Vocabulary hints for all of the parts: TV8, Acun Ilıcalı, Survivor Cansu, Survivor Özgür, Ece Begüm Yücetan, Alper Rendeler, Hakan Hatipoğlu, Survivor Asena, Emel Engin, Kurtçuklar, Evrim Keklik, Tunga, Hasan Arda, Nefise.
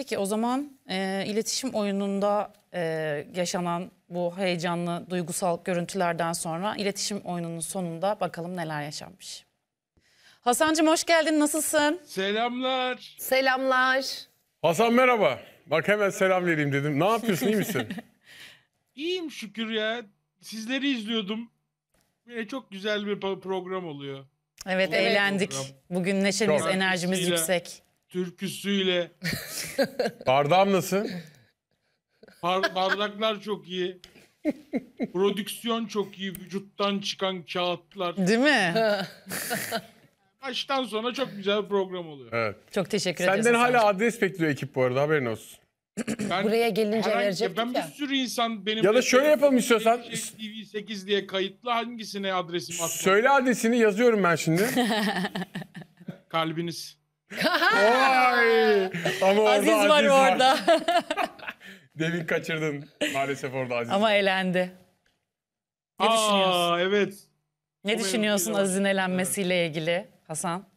Peki o zaman iletişim oyununda yaşanan bu heyecanlı duygusal görüntülerden sonra iletişim oyununun sonunda bakalım neler yaşanmış. Hasan'cığım hoş geldin, nasılsın? Selamlar. Selamlar. Hasan merhaba. Bak hemen selam vereyim dedim. Ne yapıyorsun, iyi misin? İyiyim şükür ya. Sizleri izliyordum. Çok güzel bir program oluyor. Evet, evet. Eğlendik. Program. Bugün neşemiz, çok enerjimiz türküsüyle, yüksek. Türküsüyle. Bardağım nasıl? Bardaklar çok iyi. Prodüksiyon çok iyi. Vücuttan çıkan kağıtlar. Değil mi? Baştan sona çok güzel bir program oluyor. Evet. Çok teşekkür ederim. Senden hala adres bekliyor ekip bu arada, haberin olsun. Ben, buraya gelince verecektik ya. Ben bir sürü insan benim... Ya da şöyle yapalım istiyorsan. TV8 diye kayıtlı, hangisine adresim atmak? Söyle adresini, yazıyorum ben şimdi. Kalbiniz. Vay! Ama orada Aziz var. Aziz var orada. Demin kaçırdın maalesef orada Aziz. Ama elendi. Ne düşünüyorsun? Evet. Ne düşünüyorsun Aziz'in elenmesiyle ilgili Hasan?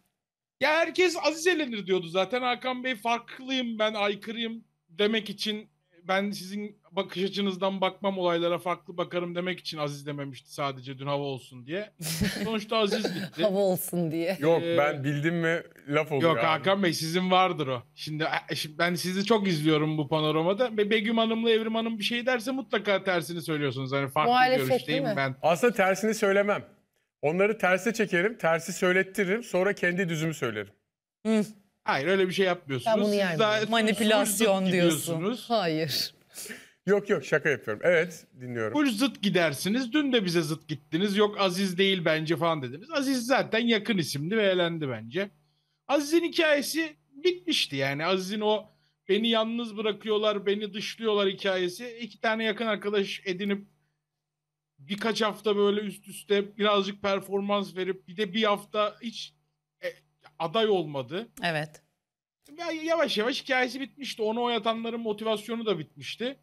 Ya herkes Aziz elenir diyordu zaten. Hakan Bey farklıyım ben, aykırıyım demek için, ben sizin bakış açınızdan bakmam olaylara, farklı bakarım demek için Aziz dememişti sadece dün hava olsun diye. Sonuçta Aziz gitti. Hava olsun diye. Yok ben bildim mi laf oluyor. Yok abi. Hakan Bey sizin vardır o. Şimdi ben sizi çok izliyorum bu panoramada. Begüm Hanım'la Evrim Hanım bir şey derse mutlaka tersini söylüyorsunuz. Hani farklı muhalefet, görüşteyim ben. Aslında tersini söylemem. Onları terse çekerim, tersi söylettiririm, sonra kendi düzümü söylerim. Hı. Hayır öyle bir şey yapmıyorsunuz. Ben bunu yani manipülasyon diyorsun. Hayır. Yok yok, şaka yapıyorum. Evet, dinliyorum. Full zıt gidersiniz. Dün de bize zıt gittiniz. Yok Aziz değil bence falan dediniz. Aziz zaten yakın isimdi ve elendi bence. Aziz'in hikayesi bitmişti yani. Aziz'in o beni yalnız bırakıyorlar, beni dışlıyorlar hikayesi. İki tane yakın arkadaş edinip birkaç hafta böyle üst üste birazcık performans verip bir de bir hafta hiç aday olmadı. Evet. Yavaş yavaş hikayesi bitmişti. Onu oyatanların motivasyonu da bitmişti.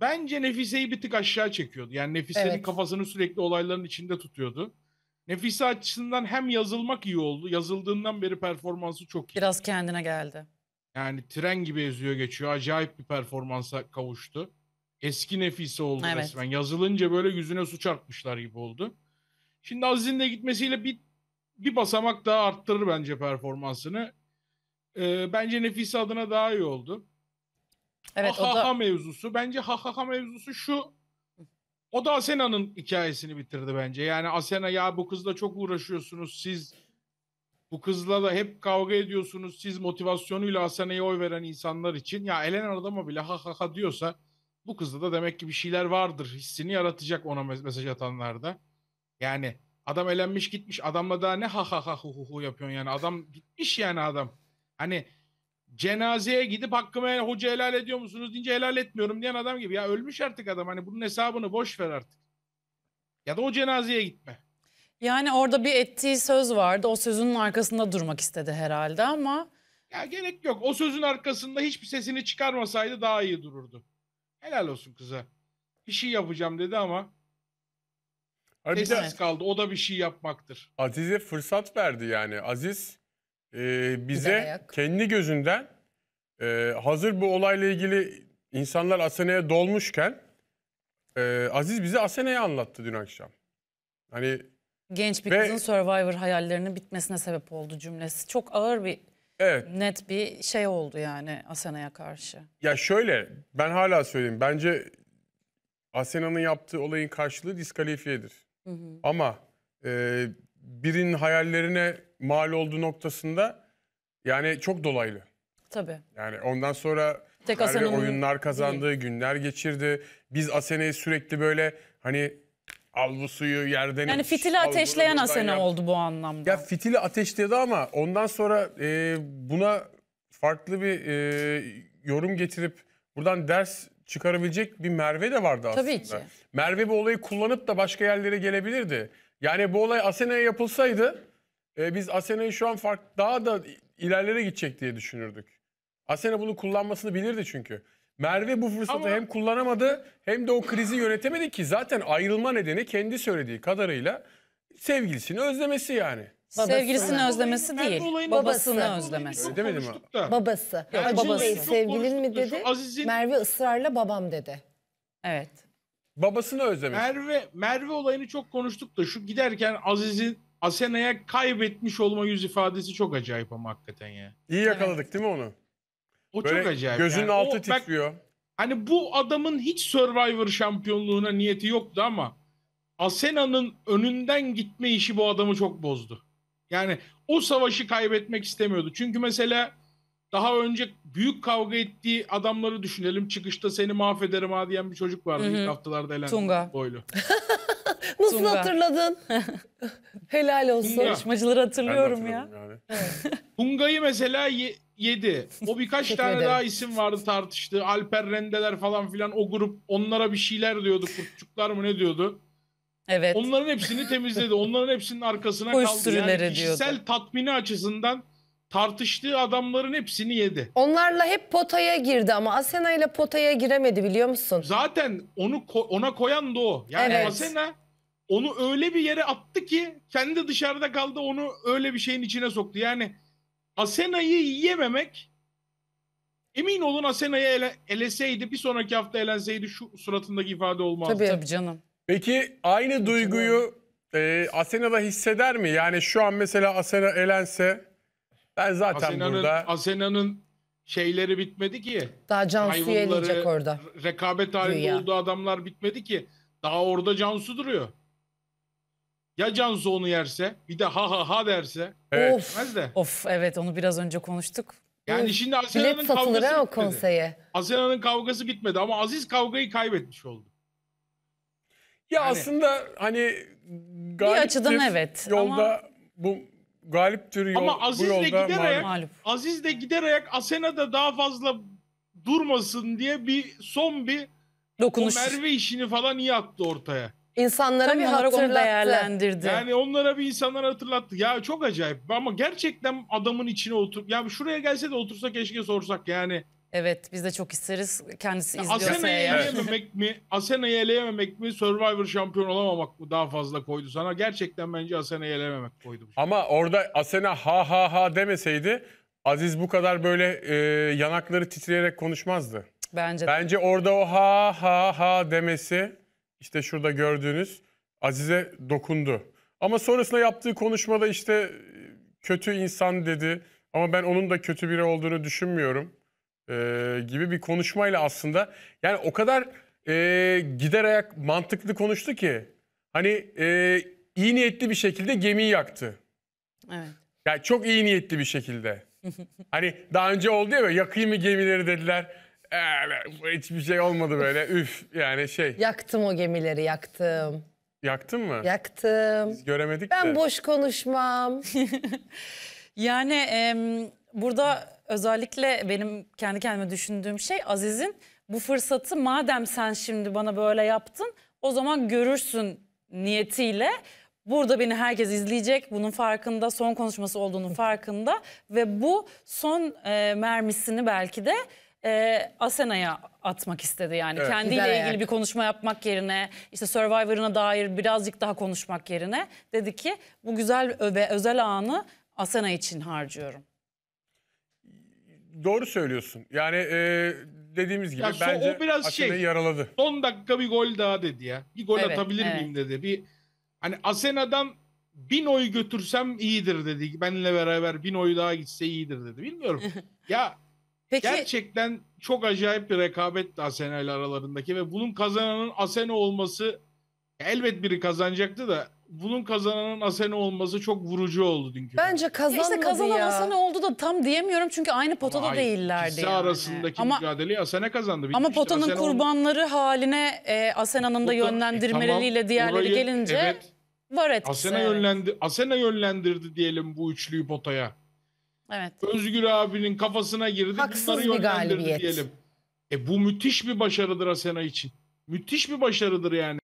Bence Nefise'yi bir tık aşağı çekiyordu. Yani Nefise'nin kafasını sürekli olayların içinde tutuyordu. Nefise açısından hem yazılmak iyi oldu. Yazıldığından beri performansı çok iyi. Biraz kendine geldi. Yani tren gibi eziyor geçiyor. Acayip bir performansa kavuştu. Eski Nefise oldu resmen. Yazılınca böyle yüzüne su çarpmışlar gibi oldu. Şimdi Aziz'in de gitmesiyle bir basamak daha arttırır bence performansını. Bence Nefise adına daha iyi oldu. Evet, ha mevzusu. Bence ha mevzusu şu. O da Asena'nın hikayesini bitirdi bence. Yani Asena, ya bu kızla çok uğraşıyorsunuz. Siz bu kızla da hep kavga ediyorsunuz. Siz motivasyonuyla Asena'ya oy veren insanlar için. Ya elenen adama bile ha diyorsa bu kızda da demek ki bir şeyler vardır hissini yaratacak ona mesaj atanlar da. Yani adam elenmiş gitmiş. Adamla daha ne ha yapıyorsun yani. Adam gitmiş yani adam. Hani cenazeye gidip hakkımı hoca helal ediyor musunuz deyince helal etmiyorum diyen adam gibi. Ya ölmüş artık adam. Hani bunun hesabını boş ver artık. Ya da o cenazeye gitme. Yani orada bir ettiği söz vardı. O sözünün arkasında durmak istedi herhalde ama. Ya gerek yok. O sözün arkasında hiçbir sesini çıkarmasaydı daha iyi dururdu. Helal olsun kıza. Bir şey yapacağım dedi ama. Sessiz kaldı. O da bir şey yapmaktır. Aziz'e fırsat verdi yani. Aziz bize kendi gözünden hazır bu olayla ilgili insanlar Asena'ya dolmuşken Aziz bize Asena'yı anlattı dün akşam. Hani genç bir kızın Survivor hayallerinin bitmesine sebep oldu cümlesi. Çok ağır bir net bir şey oldu yani Asena'ya karşı. Ya şöyle, ben hala söyleyeyim. Bence Asena'nın yaptığı olayın karşılığı diskalifiyedir. Hı hı. Ama birinin hayallerine mal olduğu noktasında yani çok dolaylı. Tabii. Yani ondan sonra oyunlar kazandı, günler geçirdi. Biz Asena'yı sürekli böyle hani al bu suyu yerden. Yani fitili ateşleyen Asena oldu bu anlamda. Ya fitili ateşledi ama ondan sonra buna farklı bir yorum getirip buradan ders çıkarabilecek bir Merve de vardı aslında. Tabii ki. Merve bu olayı kullanıp da başka yerlere gelebilirdi. Yani bu olay Asena'ya yapılsaydı biz Asena'yı şu an daha da ilerlere gidecek diye düşünürdük. Asena bunu kullanmasını bilirdi çünkü. Merve bu fırsatı hem kullanamadı hem de o krizi yönetemedi ki. Zaten ayrılma nedeni kendi söylediği kadarıyla sevgilisini özlemesi yani. Sevgilisini özlemesi değil, babasını özlemesi. Demedim mi? Babası. Acun Bey sevgilin mi dedi, Merve ısrarla babam dedi. Evet. Babasını özlemesi. Merve olayını çok konuştuk da şu giderken Aziz'in Asena'ya kaybetmiş olma yüz ifadesi çok acayip ama hakikaten ya. İyi yakaladık evet. Değil mi onu? O böyle çok acayip. Gözünün yani. Altı titriyor. Hani bu adamın hiç Survivor şampiyonluğuna niyeti yoktu ama Asena'nın önünden gitme işi bu adamı çok bozdu. Yani o savaşı kaybetmek istemiyordu. Çünkü mesela daha önce büyük kavga ettiği adamları düşünelim. Çıkışta seni mahvederim ha diyen bir çocuk vardı. Hı-hı. İlk haftalarda elendi. Tunga. Boylu. Nasıl Tunga. Hatırladın? Helal olsun. Yarışmacıları hatırlıyorum ya. Yani. Tunga'yı mesela yedi. O birkaç tane daha isim vardı tartıştı. Alper Rendeler falan filan o grup onlara bir şeyler diyordu. Kurtçuklar mı ne diyordu? Evet. Onların hepsini temizledi. Onların hepsinin arkasına kaldı. Yani kişisel diyordu. Tatmini açısından tartıştığı adamların hepsini yedi. Onlarla hep potaya girdi ama Asena ile potaya giremedi biliyor musun? Zaten onu ona koyan da o. Yani evet. Asena onu öyle bir yere attı ki kendi dışarıda kaldı, onu öyle bir şeyin içine soktu. Yani Asena'yı yememek, emin olun Asena'yı eleseydi bir sonraki hafta elenseydi şu suratındaki ifade olmazdı. Tabii canım. Peki aynı duyguyu Asena da hisseder mi? Yani şu an mesela Asena elense ben zaten burada... Asena'nın şeyleri bitmedi ki. Daha Cansu yenecek orada. Rekabet halinde Rüya. Olduğu adamlar bitmedi ki. Daha orada Cansu duruyor. Ya Cansu onu yerse bir de ha ha ha derse. Evet. Of, de. Of evet onu biraz önce konuştuk. Yani şimdi Asena'nın kavgası, Asena'nın kavgası bitmedi ama Aziz kavgayı kaybetmiş oldu. Ya yani, aslında hani galip bir açıdan evet. Yolda ama, bu galip tür yol, ama Aziz bu yolda mağlup. Aziz de gider ayak Asena da daha fazla durmasın diye bir son bir dokunuş. O Merve işini falan iyi attı ortaya. İnsanlara tabii bir hatırlattı. Değerlendirdi. Yani onlara bir insanlara hatırlattı. Ya çok acayip ama gerçekten adamın içine oturup ya şuraya gelse de otursa keşke sorsak yani. Evet biz de çok isteriz kendisi izliyorsa. Asena'yı eleyememek mi? Asena'yı eleyememek mi? Survivor şampiyon olamamak mı daha fazla koydu sana? Gerçekten bence Asena'yı eleyememek koydu. Ama orada Asena ha ha ha demeseydi Aziz bu kadar böyle yanakları titreyerek konuşmazdı. Bence de. Bence orada o ha ha ha demesi işte şurada gördüğünüz Aziz'e dokundu. Ama sonrasında yaptığı konuşmada işte kötü insan dedi ama ben onun da kötü biri olduğunu düşünmüyorum. Gibi bir konuşmayla aslında yani o kadar gider ayak mantıklı konuştu ki hani iyi niyetli bir şekilde gemiyi yaktı. Evet. Yani çok iyi niyetli bir şekilde. Hani daha önce oldu ya yakayım mı gemileri dediler. Hiçbir şey olmadı böyle üf yani şey. Yaktım o gemileri yaktım. Yaktın mı? Yaktım. Biz göremedik ben de. Ben boş konuşmam. Yani burada... Özellikle benim kendi kendime düşündüğüm şey Aziz'in bu fırsatı madem sen şimdi bana böyle yaptın o zaman görürsün niyetiyle burada beni herkes izleyecek bunun farkında son konuşması olduğunun farkında ve bu son mermisini belki de Asena'ya atmak istedi yani evet. Kendiyle ilgili bir konuşma yapmak yerine işte Survivor'ına dair birazcık daha konuşmak yerine dedi ki bu güzel ve özel anı Asena için harcıyorum. Doğru söylüyorsun. Yani dediğimiz gibi ya bence o biraz Asena'yı yaraladı. Son dakika bir gol daha dedi ya. Bir gol evet, atabilir miyim dedi. Bir hani Asena'dan 1000 oy götürsem iyidir dedi. Benimle beraber 1000 oy daha gitse iyidir dedi. Bilmiyorum. Ya peki, gerçekten çok acayip bir rekabetti Asena ile aralarındaki ve bunun kazananın Asena olması elbet biri kazanacaktı da bunun kazananın Asena olması çok vurucu oldu dünkü. Bence kazanmadı ya. İşte kazanan Asena oldu da tam diyemiyorum çünkü aynı potada ama değillerdi. İkisi yani. Arasındaki mücadeleyi Asena kazandı. Ama işte potanın Asena kurbanları oldu. Haline Asena'nın da yönlendirmeleriyle tamam, diğerleri orayı, gelince evet, var etkisi. Asena, Asena yönlendirdi diyelim bu üçlüyü potaya. Evet. Özgür abinin kafasına girdi. Haksız bir galibiyet. Diyelim. Bu müthiş bir başarıdır Asena için. Müthiş bir başarıdır yani.